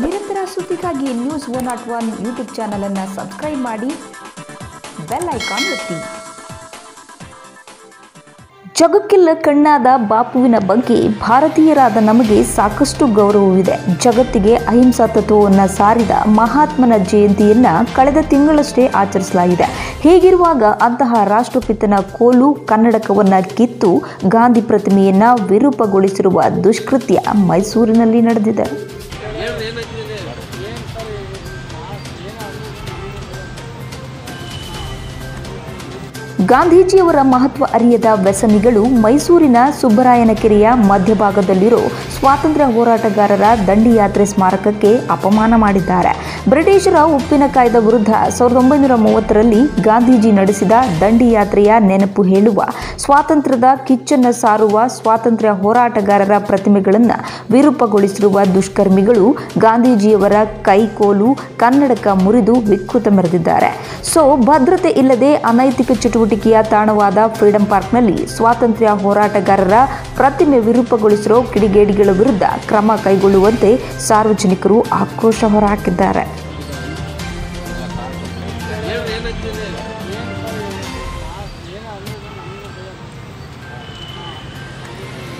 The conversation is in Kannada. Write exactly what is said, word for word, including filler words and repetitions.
ನಿರಂತರ ಸುದ್ದಿಗಾಗಿ news one oh one YouTube channel ಅನ್ನು ಸಬ್ಸ್ಕ್ರೈಬ್ ಮಾಡಿ ಬೆಲ್ ಐಕಾನ್ ಒತ್ತಿ ಜಗಕ್ಕೆಲ್ಲ ಕಣ್ಣಾದ ಬಾಪುವಿನ ಬಗ್ಗೆ ಭಾರತೀಯರಾದ ನಮಗೆ ಸಾಕಷ್ಟು ಗೌರವವಿದೆ. ಜಗತ್ತಿಗೆ ಅಹಿಂಸಾ ತತ್ವವನ್ನು ಸಾರಿದ ಮಹಾತ್ಮನ ಜಯಂತಿಯನ್ನು ಕಳೆದ ತಿಂಗಳಷ್ಟೇ ಆಚರಿಸಲಾಗಿದೆ. ಹೀಗಿರುವಾಗ ಅಂತಹ ರಾಷ್ಟ್ರಪಿತನ ಕೋಲು ಕನ್ನಡಕವನ್ನು ಕಿತ್ತು ಗಾಂಧಿ ಪ್ರತಿಮೆಯನ್ನು ವಿರೂಪಗೊಳಿಸಿರುವ ದುಷ್ಕೃತ್ಯ ಮೈಸೂರಿನಲ್ಲಿ ನಡೆದಿದೆ. ಗಾಂಧೀಜಿಯವರ ಮಹತ್ವ ಅರಿಯದ ವ್ಯಸನಿಗಳು ಮೈಸೂರಿನ ಸುಬ್ಬರಾಯನಕೆರೆಯ ಮಧ್ಯಭಾಗದಲ್ಲಿರೋ ಸ್ವಾತಂತ್ರ್ಯ ಹೋರಾಟಗಾರರ ದಂಡಿಯಾತ್ರೆ ಸ್ಮಾರಕಕ್ಕೆ ಅಪಮಾನ ಮಾಡಿದ್ದಾರೆ. ಬ್ರಿಟಿಷರ ಉಪ್ಪಿನ ಕಾಯ್ದೆ ವಿರುದ್ಧ ಸಾವಿರದ ಒಂಬೈನೂರ ಮೂವತ್ತರಲ್ಲಿ ಗಾಂಧೀಜಿ ನಡೆಸಿದ ದಂಡಿಯಾತ್ರೆಯ ನೆನಪು ಹೇಳುವ, ಸ್ವಾತಂತ್ರ್ಯದ ಕಿಚ್ಚನ್ನು ಸಾರುವ ಸ್ವಾತಂತ್ರ್ಯ ಹೋರಾಟಗಾರರ ಪ್ರತಿಮೆಗಳನ್ನು ವಿರೂಪಗೊಳಿಸಿರುವ ದುಷ್ಕರ್ಮಿಗಳು ಗಾಂಧೀಜಿಯವರ ಕೈಕೋಲು ಕನ್ನಡಕ ಮುರಿದು ವಿಕೃತ ಮೆರೆದಿದ್ದಾರೆ. ಸೊ ಭದ್ರತೆ ಇಲ್ಲದೆ ಅನೈತಿಕ ಚಟುವಟಿಕೆ ಟಿಕೆಯ ತಾಣವಾದ ಫ್ರೀಡಂ ಪಾರ್ಕ್ನಲ್ಲಿ ಸ್ವಾತಂತ್ರ್ಯ ಹೋರಾಟಗಾರರ ಪ್ರತಿಮೆ ವಿರೂಪಗೊಳಿಸಿರೋ ಕಿಡಿಗೇಡಿಗಳ ವಿರುದ್ಧ ಕ್ರಮ ಕೈಗೊಳ್ಳುವಂತೆ ಸಾರ್ವಜನಿಕರು ಆಕ್ರೋಶ ಹೊರಹಾಕಿದ್ದಾರೆ.